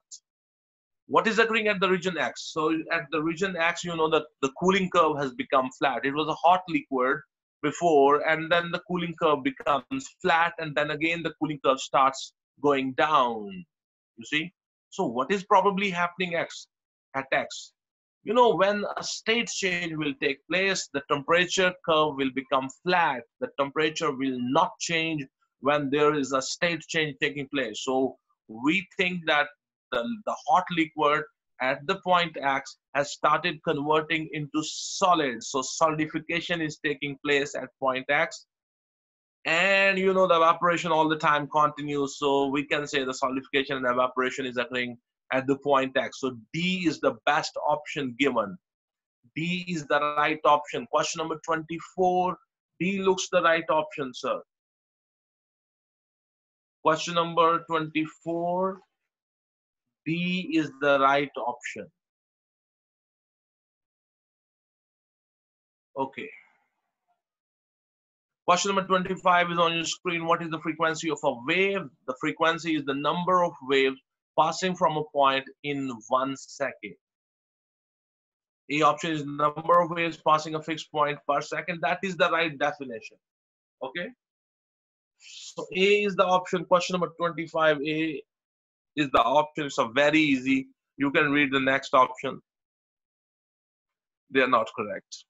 What is occurring at the region X? So at the region X, you know that the cooling curve has become flat. It was a hot liquid before, and then the cooling curve becomes flat, and then again the cooling curve starts going down, you see? So what is probably happening at X? You know, when a state change will take place, the temperature curve will become flat. The temperature will not change when there is a state change taking place. So we think that the hot liquid at the point X has started converting into solid. So solidification is taking place at point X. And you know, the evaporation all the time continues. So we can say the solidification and evaporation is occurring at the point X. So D is the best option given. D is the right option. Question number 24, D looks the right option, sir. Question number 24, D is the right option. Okay. Question number 25 is on your screen. What is the frequency of a wave? The frequency is the number of waves passing from a point in 1 second. A option is the number of waves passing a fixed point per second. That is the right definition, okay? So A is the option. Question number 25, A is the option. So very easy. You can read the next option. They are not correct.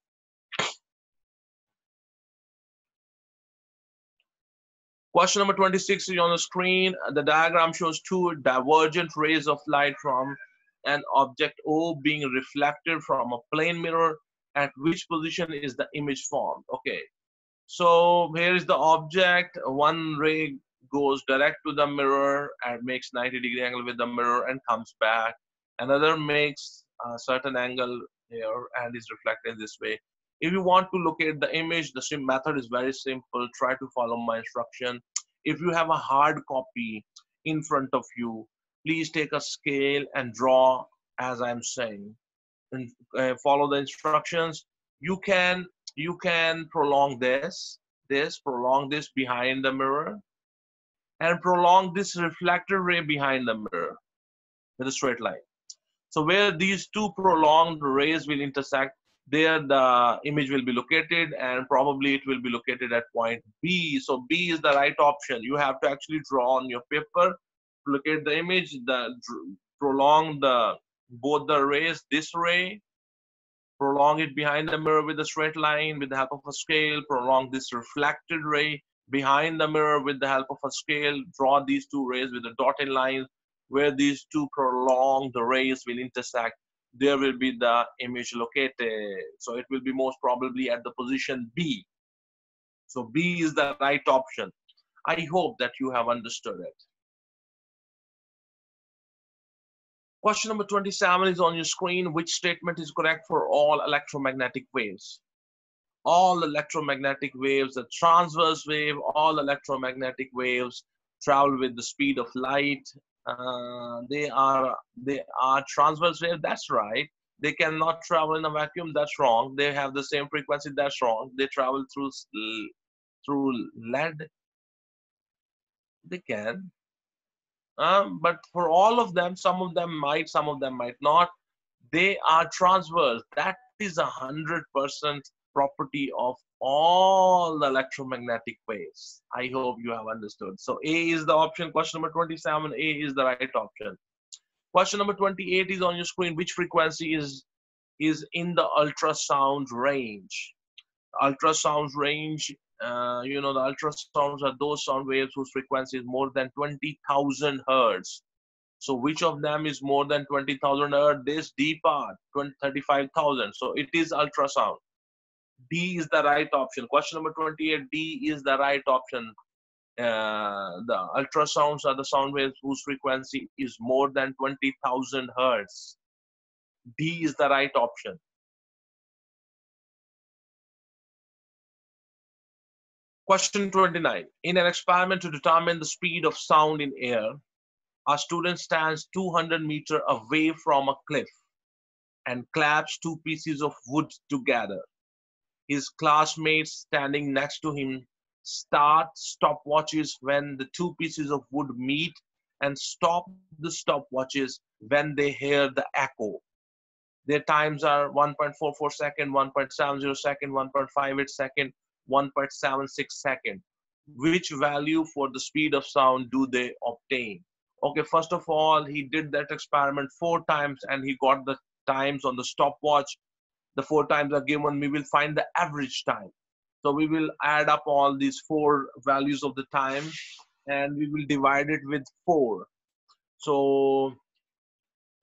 Question number 26 is on the screen. The diagram shows two divergent rays of light from an object O being reflected from a plane mirror. At which position is the image formed? Okay, so here is the object. One ray goes direct to the mirror and makes 90 degree angle with the mirror and comes back. Another makes a certain angle here and is reflected this way. If you want to locate the image, the same method is very simple. Try to follow my instruction. If you have a hard copy in front of you, please take a scale and draw as I'm saying, and follow the instructions. You can prolong this behind the mirror, and prolong this reflected ray behind the mirror with a straight line. So where these two prolonged rays will intersect, there the image will be located, and probably it will be located at point B. So B is the right option. You have to actually draw on your paper, locate the image, prolong both the rays, this ray, prolong it behind the mirror with a straight line with the help of a scale, prolong this reflected ray behind the mirror with the help of a scale, draw these two rays with a dotted line. Where these two prolonged rays will intersect, there will be the image located. So it will be most probably at the position B. So B is the right option. I hope that you have understood it. Question number 27 is on your screen. Which statement is correct for all electromagnetic waves? All electromagnetic waves, the transverse wave, all electromagnetic waves travel with the speed of light. They are transverse waves, that's right. They cannot travel in a vacuum, that's wrong. They have the same frequency, that's wrong. They travel through lead. They can. But for all of them, some of them might not. They are transverse. That is 100% property of all electromagnetic waves. I hope you have understood. So A is the option. Question number 27, A is the right option. Question number 28 is on your screen. Which frequency is in the ultrasound range? Ultrasound range, you know, the ultrasounds are those sound waves whose frequency is more than 20,000 hertz. So which of them is more than 20,000 hertz? This D part, 35,000. So it is ultrasound. D is the right option. Question number 28, D is the right option. The ultrasounds are the sound waves whose frequency is more than 20,000 hertz. D is the right option. Question 29. In an experiment to determine the speed of sound in air, a student stands 200 meters away from a cliff and claps two pieces of wood together. His classmates standing next to him start stopwatches when the two pieces of wood meet and stop the stopwatches when they hear the echo. Their times are 1.44 second, 1.70 second, 1.58 second, 1.76 second. Which value for the speed of sound do they obtain? Okay, first of all, he did that experiment 4 times and he got the times on the stopwatch. The 4 times are given, we will find the average time. So we will add up all these 4 values of the time and we will divide it with 4. So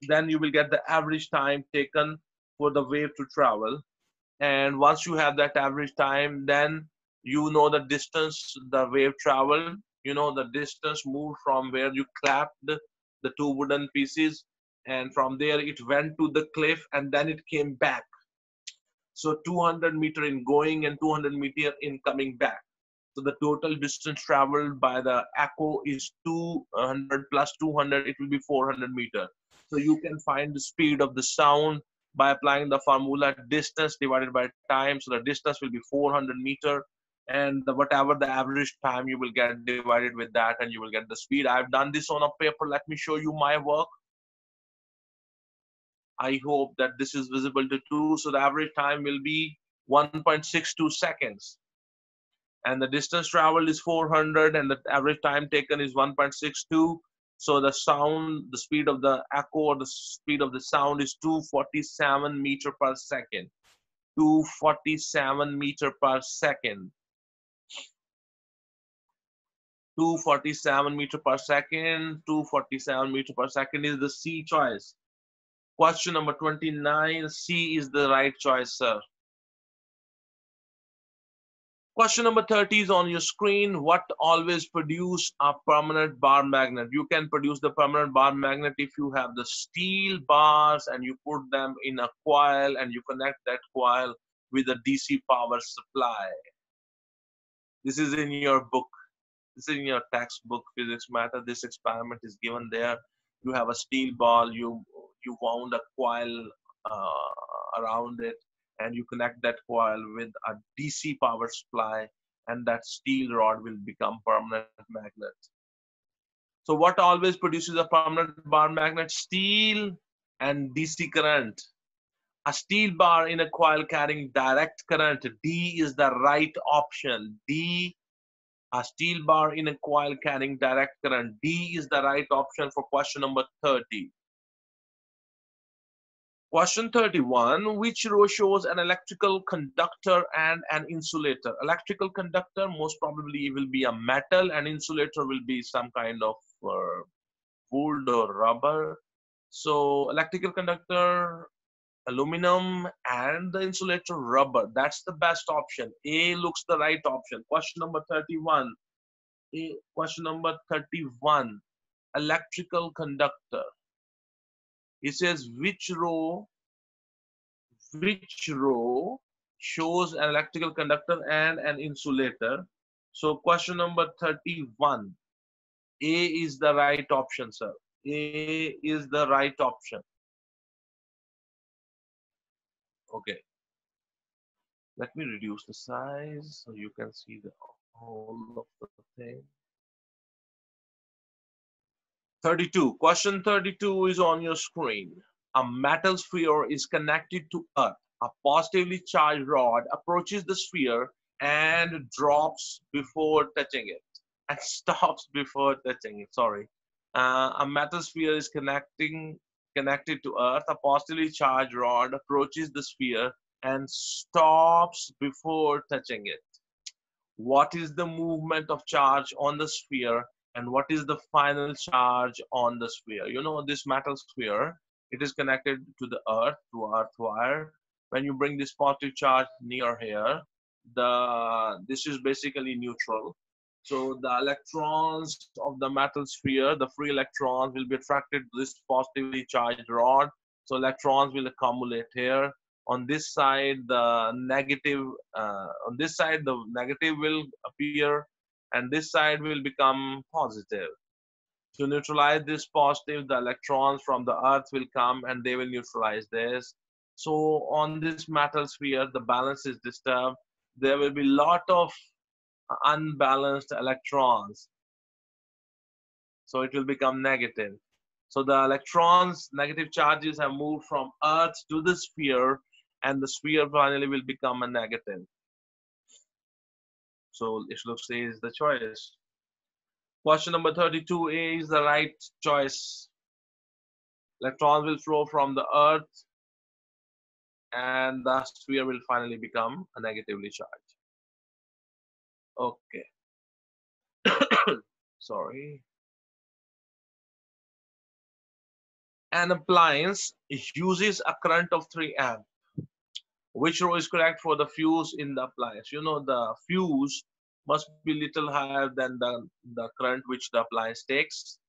then you will get the average time taken for the wave to travel. And once you have that average time, then you know the distance the wave traveled, you know the distance moved from where you clapped the 2 wooden pieces, and from there it went to the cliff and then it came back. So 200 meter in going and 200 meter in coming back. So the total distance traveled by the echo is 200 plus 200, it will be 400 meter. So you can find the speed of the sound by applying the formula distance divided by time. So the distance will be 400 meter and whatever the average time you will get divided with that and you will get the speed. I've done this on a paper. Let me show you my work. I hope that this is visible to 2. So the average time will be 1.62 seconds. And the distance traveled is 400 and the average time taken is 1.62. So the sound, the speed of the echo, the speed of the sound is 247 meter per second. 247 meter per second. 247 meter per second. 247 meter per second is the C choice. Question number 29, C is the right choice, sir. Question number 30 is on your screen. What always produces a permanent bar magnet? You can produce the permanent bar magnet if you have the steel bars and you put them in a coil and you connect that coil with a DC power supply. This is in your book. This is in your textbook, Physics Matter. This experiment is given there. You have a steel ball. You wound a coil around it, and you connect that coil with a DC power supply, and that steel rod will become permanent magnet. So what always produces a permanent bar magnet? Steel and DC current. A steel bar in a coil carrying direct current. D is the right option. D, a steel bar in a coil carrying direct current. D is the right option for question number 30. Question 31, which row shows an electrical conductor and an insulator? Electrical conductor, most probably it will be a metal, and insulator will be some kind of wood or rubber. So electrical conductor, aluminum, and the insulator, rubber. That's the best option. A looks the right option. Question number 31. Question number 31, electrical conductor. It says which row shows an electrical conductor and an insulator. So question number 31, A is the right option, sir. A is the right option. Okay. Let me reduce the size so you can see the whole of the thing. 32. Question 32 is on your screen. A metal sphere is connected to Earth. A positively charged rod approaches the sphere and drops before touching it. And stops before touching it, sorry. A metal sphere is connected to Earth. A positively charged rod approaches the sphere and stops before touching it. What is the movement of charge on the sphere? And what is the final charge on the sphere? You know, this metal sphere, it is connected to the Earth, to Earth wire. When you bring this positive charge near here, this is basically neutral. So the electrons of the metal sphere, the free electrons, will be attracted to this positively charged rod. So electrons will accumulate here. On this side, the negative. On this side, the negative will appear. And this side will become positive. To neutralize this positive, the electrons from the Earth will come and they will neutralize this. So on this metal sphere, the balance is disturbed. There will be a lot of unbalanced electrons. So it will become negative. So the electrons, negative charges have moved from Earth to the sphere, and the sphere finally will become a negative. So it looks A is the choice. Question number 32, A is the right choice. Electrons will flow from the Earth and the sphere will finally become a negatively charged. Okay. Sorry. An appliance uses a current of 3 amps. Which row is correct for the fuse in the appliance? You know, the fuse must be little higher than the current which the appliance takes.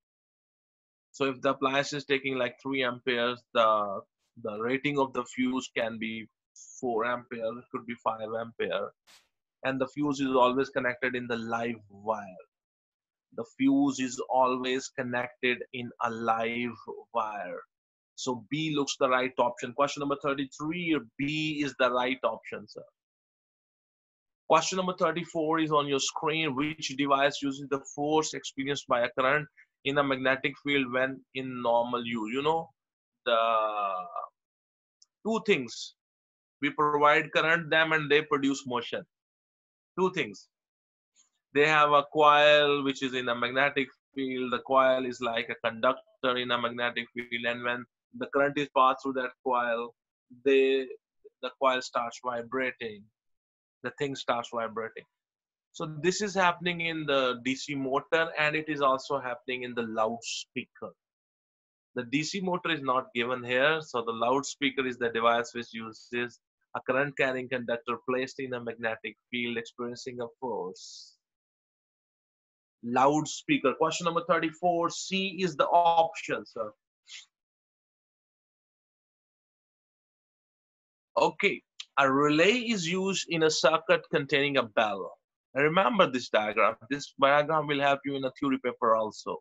So if the appliance is taking like 3 amperes, the rating of the fuse can be 4 ampere, it could be 5 ampere. And the fuse is always connected in the live wire. The fuse is always connected in a live wire. So B looks the right option. Question number 33, B is the right option, sir. Question number 34 is on your screen. Which device uses the force experienced by a current in a magnetic field when in normal use? You know, the two things. We provide current them and they produce motion. Two things. They have a coil which is in a magnetic field. The coil is like a conductor in a magnetic field, and when the current is passed through that coil, the coil starts vibrating. The thing starts vibrating. So this is happening in the DC motor, and it is also happening in the loudspeaker. The DC motor is not given here, so the loudspeaker is the device which uses a current-carrying conductor placed in a magnetic field experiencing a force. Loudspeaker. Question number 34, C is the option, sir. Okay, A relay is used in a circuit containing a bell. Remember this diagram. This diagram will help you in a theory paper also.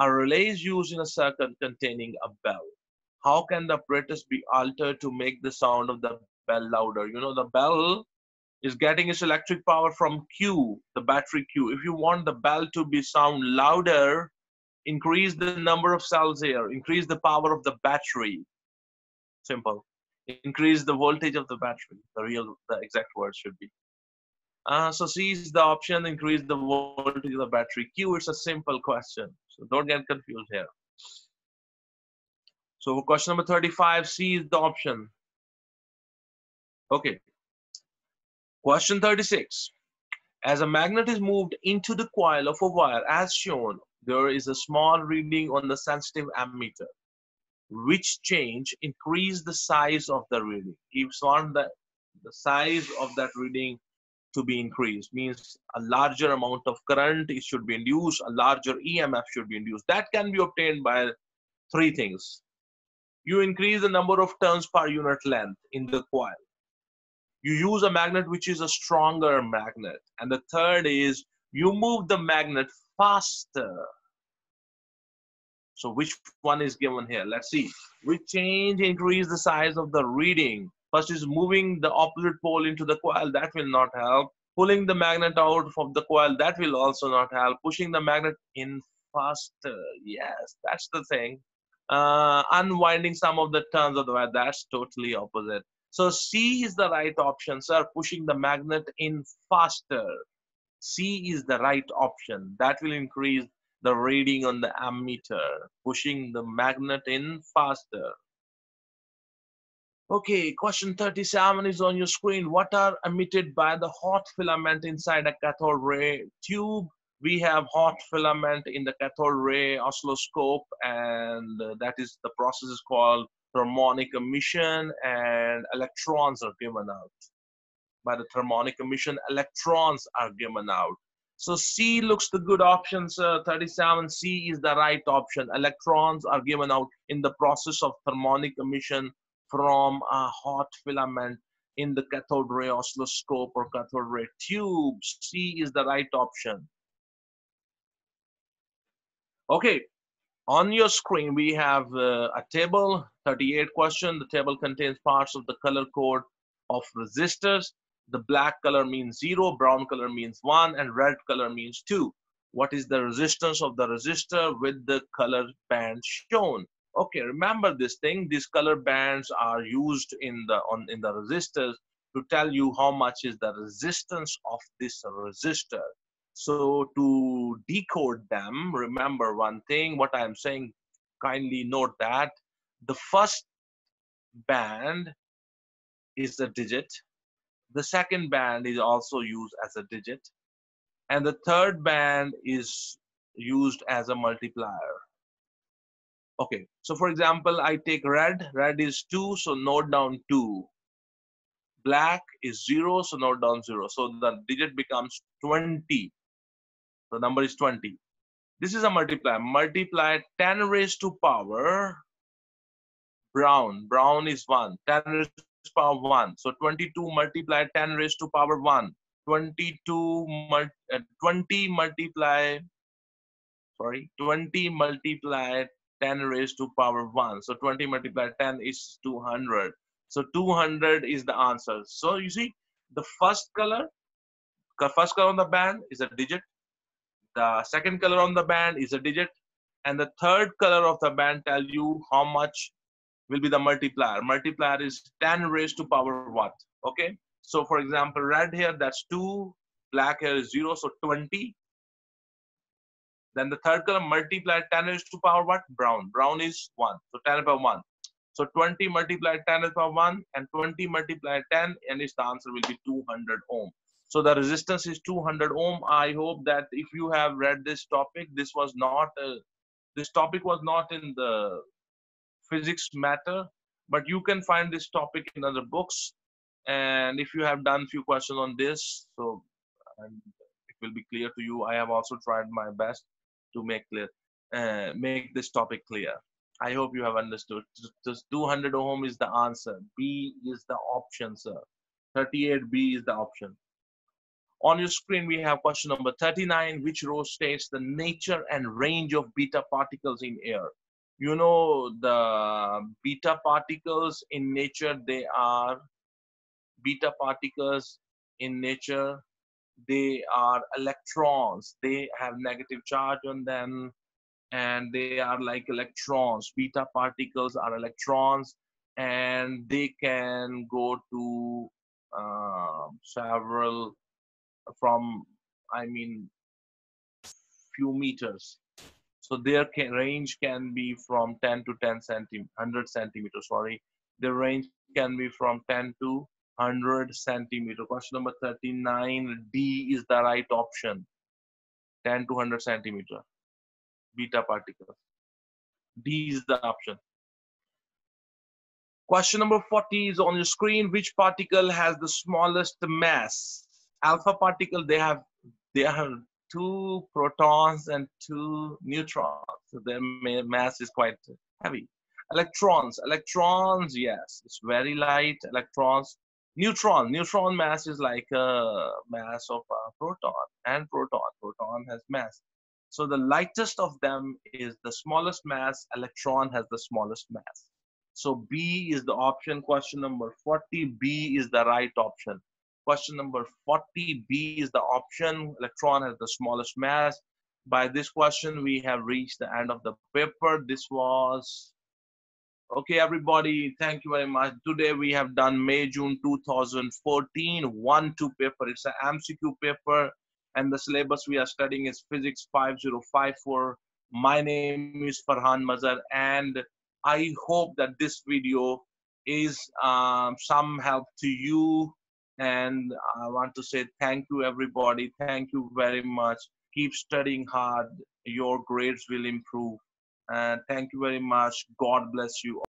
A relay is used in a circuit containing a bell. How can the apparatus be altered to make the sound of the bell louder? You know, the bell is getting its electric power from Q, the battery Q. If you want the bell to be sound louder, increase the number of cells here, increase the power of the battery. Simple. Increase the voltage of the battery. The exact word should be. So C is the option, increase the voltage of the battery. Q is a simple question, so don't get confused here. So for question number 35, C is the option. Okay. Question 36. As a magnet is moved into the coil of a wire, as shown, there is a small reading on the sensitive ammeter, which change increase the size of the reading. Gives on the size of that reading to be increased, means a larger amount of current it should be induced, a larger EMF should be induced. That can be obtained by three things. You increase the number of turns per unit length in the coil. You use a magnet which is a stronger magnet. And the third is you move the magnet faster. So which one is given here? Let's see. We change, increase the size of the reading. First is moving the opposite pole into the coil. That will not help. Pulling the magnet out from the coil. That will also not help. Pushing the magnet in faster. Yes, that's the thing. Unwinding some of the turns of the wire. That's totally opposite. So C is the right option, sir. Pushing the magnet in faster. C is the right option. That will increase the reading on the ammeter. Pushing the magnet in faster. Okay, question 37 is on your screen. What are emitted by the hot filament inside a cathode ray tube? We have hot filament in the cathode ray oscilloscope, and that is the process is called thermonic emission, and electrons are given out. By the thermonic emission, electrons are given out. So C looks the good option, sir. 37, C is the right option. Electrons are given out in the process of thermonic emission from a hot filament in the cathode ray oscilloscope or cathode ray tube. C is the right option. Okay. On your screen, we have a table, 38 question. The table contains parts of the color code of resistors. The black color means 0, brown color means 1, and red color means 2. What is the resistance of the resistor with the color band shown? Okay, remember this thing. These color bands are used in the resistors to tell you how much is the resistance of this resistor. So to decode them, remember one thing, what I'm saying, kindly note that the first band is a digit. The second band is also used as a digit. And the third band is used as a multiplier. Okay, so for example, I take red. Red is 2, so note down 2. Black is 0, so note down 0. So the digit becomes 20. The number is 20. This is a multiplier. Multiply 10 raised to power brown. Brown is 1. 10 raised to power 1. So 22 multiply 10 raised to power 1. 20 multiply 10 raised to power 1. So 20 multiply 10 is 200. So 200 is the answer. So you see, the first color on the band is a digit. The second color on the band is a digit, and the third color of the band tells you how much will be the multiplier. Multiplier is 10 raised to power what? Okay, so for example, red here, that's 2, black here is 0, so 20. Then the third color, multiply 10 raised to power what? Brown. Brown is 1, so 10 power 1. So 20 multiplied 10 raised to power 1, and 20 multiplied 10, and its answer will be 200 ohm. So the resistance is 200 ohm. I hope that if you have read this topic, this topic was not in the physics matter, but you can find this topic in other books. And if you have done few questions on this, so it will be clear to you. I have also tried my best to make this topic clear. I hope you have understood. This 200 ohm is the answer. B is the option, sir. 38B is the option. On your screen, we have question number 39, which row states the nature and range of beta particles in air. You know, the beta particles in nature, they are electrons. They have negative charge on them, and they are like electrons. Beta particles are electrons, and they can go to several, from, I mean, few meters. So their range can be from 10 to 100 centimeters, sorry. The range can be from 10 to 100 centimeter. Question number 39, D is the right option. 10 to 100 centimeter, beta particles. D is the option. Question number 40 is on your screen. Which particle has the smallest mass? Alpha particle, they have two protons and two neutrons. So their mass is quite heavy. Electrons, yes, it's very light. Electrons, neutron mass is like a mass of a proton, and proton has mass. So the lightest of them is the smallest mass. Electron has the smallest mass. So B is the option. Question number 40, B is the right option. Question number 40, B is the option. Electron has the smallest mass. By this question, we have reached the end of the paper. This was, okay, everybody, thank you very much. Today we have done May, June 2014, 1-2 paper. It's an MCQ paper, and the syllabus we are studying is Physics 5054. My name is Ferhan Mazher, and I hope that this video is some help to you. And I want to say thank you, everybody. Thank you very much. Keep studying hard. Your grades will improve. And thank you very much. God bless you all.